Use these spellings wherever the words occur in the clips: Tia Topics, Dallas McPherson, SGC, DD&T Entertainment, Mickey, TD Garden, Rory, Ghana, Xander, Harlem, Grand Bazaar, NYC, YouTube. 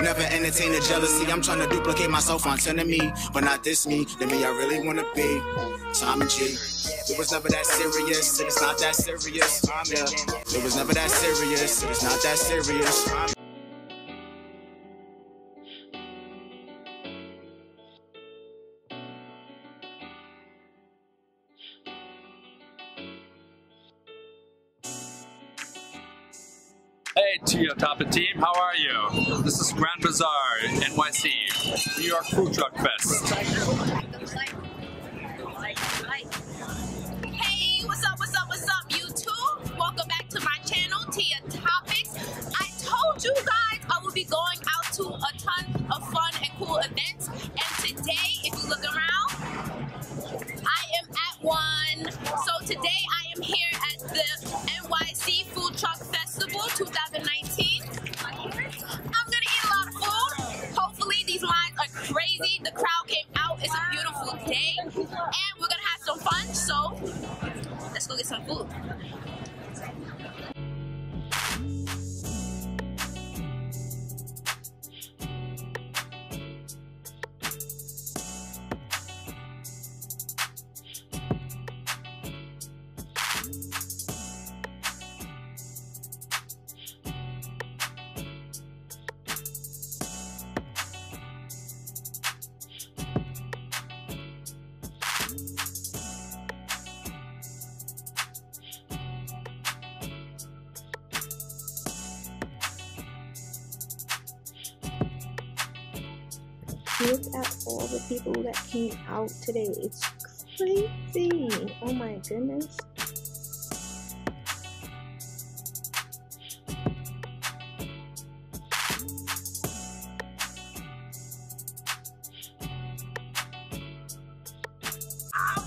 Never entertain the jealousy. I'm trying to duplicate myself on 10 of me, but not this me, the me I really want to be. Tom and G. It was never that serious. It's not that serious. Yeah. It was never that serious. It's not that serious. Hey, Tia Topic team, how are you? This is Grand Bazaar, NYC, New York Food Truck Fest. Hey, what's up, YouTube? Welcome back to my channel, Tia Topics. I told you guys I will be going out to a ton of fun and cool events, and today, if you look around, I am at one. So today, I am here at the NYC Food Truck Fest. 2019. I'm gonna eat a lot of food. Hopefully these lines are crazy. The crowd came out. It's a beautiful day. And we're gonna have some fun. So let's go get some food. Look at all the people that came out today. It's crazy. Oh my goodness.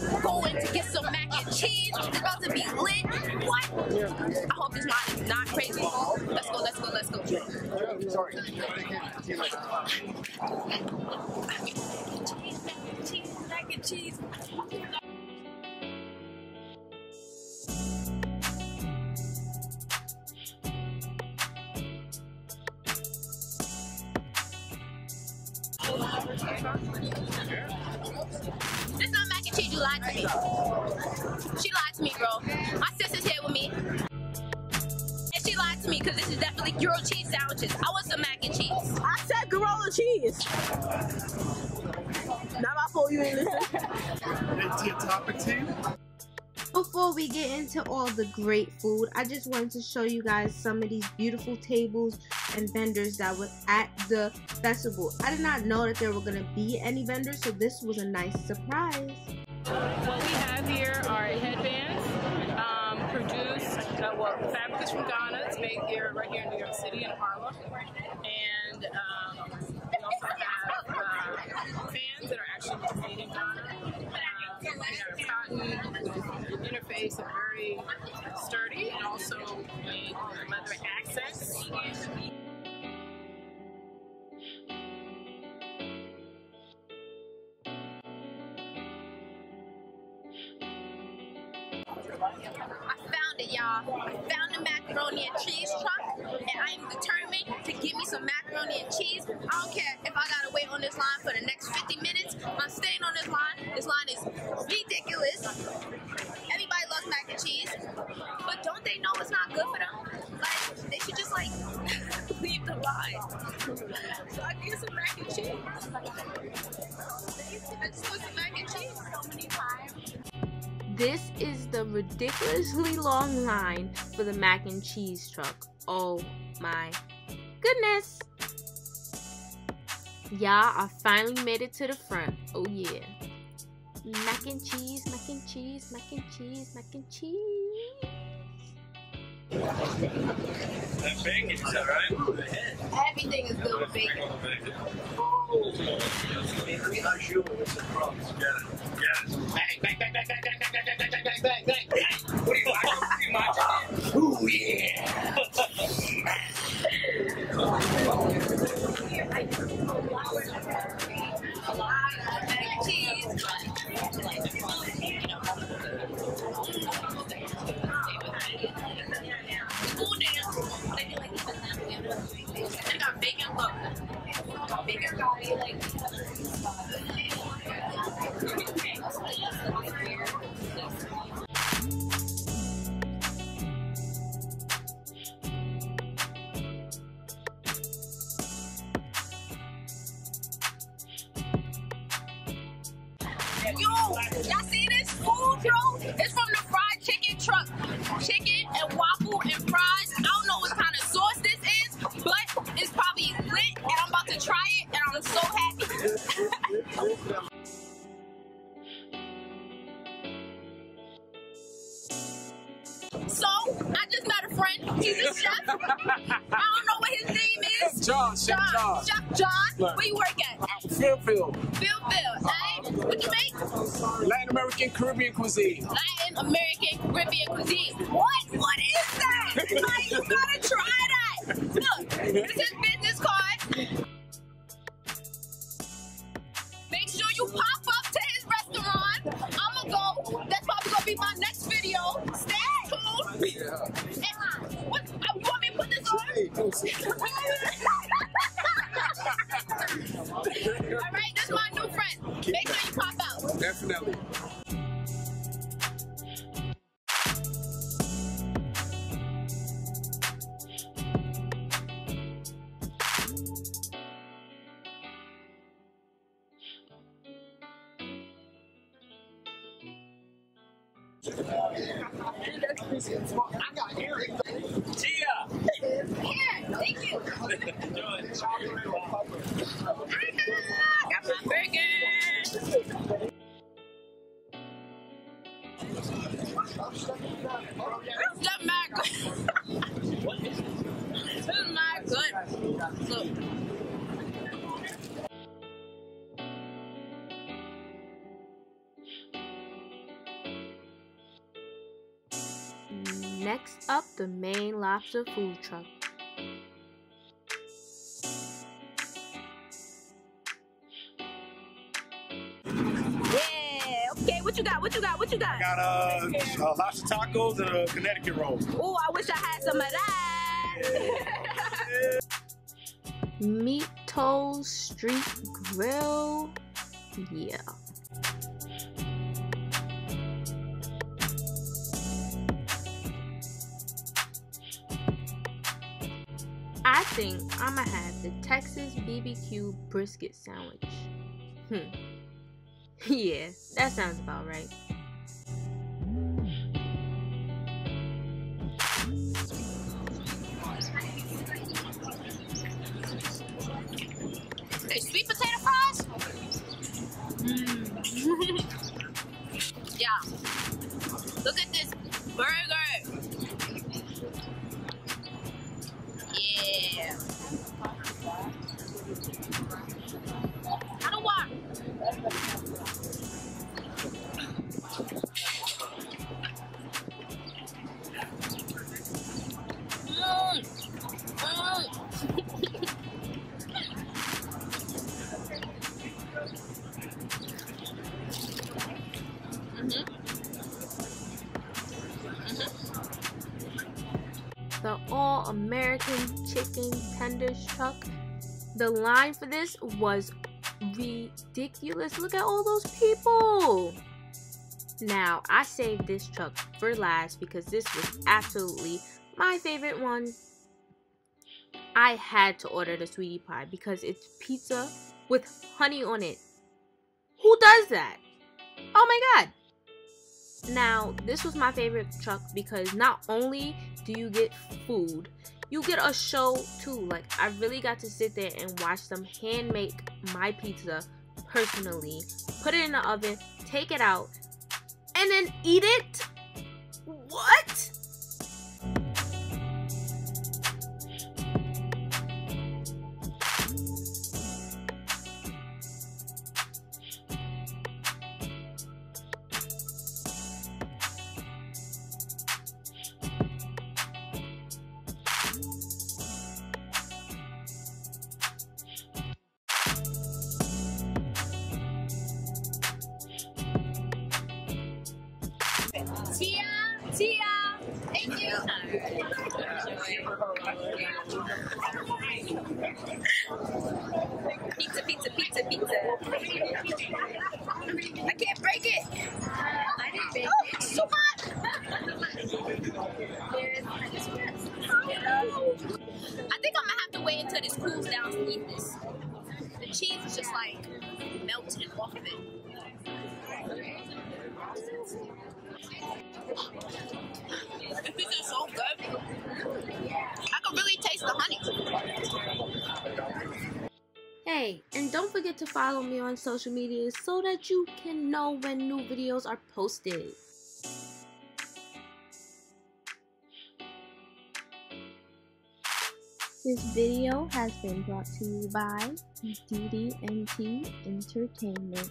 I'm going to get some mac and cheese. It's about to be lit. What? I hope this line is not crazy. Let's go. Sorry. Mac and cheese. It's not mac and cheese, you lied to me. She lied to me, bro. My sister's here with me. She lied to me because this is definitely grilled cheese sandwiches. I want some mac and cheese. I said granola cheese. Not my fault you ain't listen. Tia Topic team. Before we get into all the great food, I just wanted to show you guys some of these beautiful tables and vendors that were at the festival. I did not know that there were going to be any vendors, so this was a nice surprise. What we have here are headbands. Fabric is from Ghana. It's made here right here in New York City in Harlem. And we also have fans that are actually made in Ghana. They are cotton with interface and very sturdy, and also made leather accents. Y'all, I found the macaroni and cheese truck, and I am determined to give me some macaroni and cheese. I don't care if I gotta wait on this line for the next 50 minutes. I'm staying on this line. This line is ridiculous. Everybody loves mac and cheese, but don't they know it's not good for them? Like, they should just like leave the line. So I get some mac and cheese. I just want some mac and cheese so many times. This is the ridiculously long line for the mac and cheese truck. Oh my goodness. Y'all, I finally made it to the front. Oh yeah. Mac and cheese. That bacon, is that right? Everything is good with bacon. Bang. Ooh, yeah. They got bacon. roll. Y'all see this food roll? It's from the fried chicken truck. Chicken and waffle and fries. I don't know what kind of sauce this is, but it's probably lit, and I'm about to try it, and I'm so happy. So, I just met a friend. He's a chef. I don't know what his name is. John. Chef John. Where you work at? Philfield. What you make? Latin American Caribbean cuisine. What is that? Like, you gotta try that. Look, this is his business card. Make sure you pop up to his restaurant. I'ma go. That's probably gonna be my next video. Stay. Yeah. What, you want me to put this on? Alright, this is my new friend. Make sure you pop out. Definitely. I got Eric. Tia! Here, thank you. Enjoy. I got my bacon. This is not good. This is not good. Look. Next up, the main lobster food truck. Yeah, okay, what you got? I got lobster tacos and a Connecticut roll. Ooh, I wish I had some of that. Yeah. Meat Toes Street Grill, yeah. I think I'ma have the Texas BBQ brisket sandwich. Yeah, that sounds about right. Hey, sweet potato fries? Yeah. Look at this burger. Yeah. I don't want. The All-American Chicken Tenders truck. The line for this was ridiculous. Look at all those people. Now, I saved this truck for last because this was absolutely my favorite one. I had to order the sweetie pie because it's pizza with honey on it. Who does that? Oh my god. Now, this was my favorite truck because not only do you get food, you get a show too. Like, I really got to sit there and watch them hand make my pizza personally, put it in the oven, take it out, and then eat it? What? Tia, thank you. Pizza. I can't break it. I didn't break it. Oh, it's so hot. I think I'm gonna have to wait until this cools down to eat this. The cheese is just like melting off of it. Hey, and don't forget to follow me on social media so that you can know when new videos are posted. This video has been brought to you by DD&T Entertainment.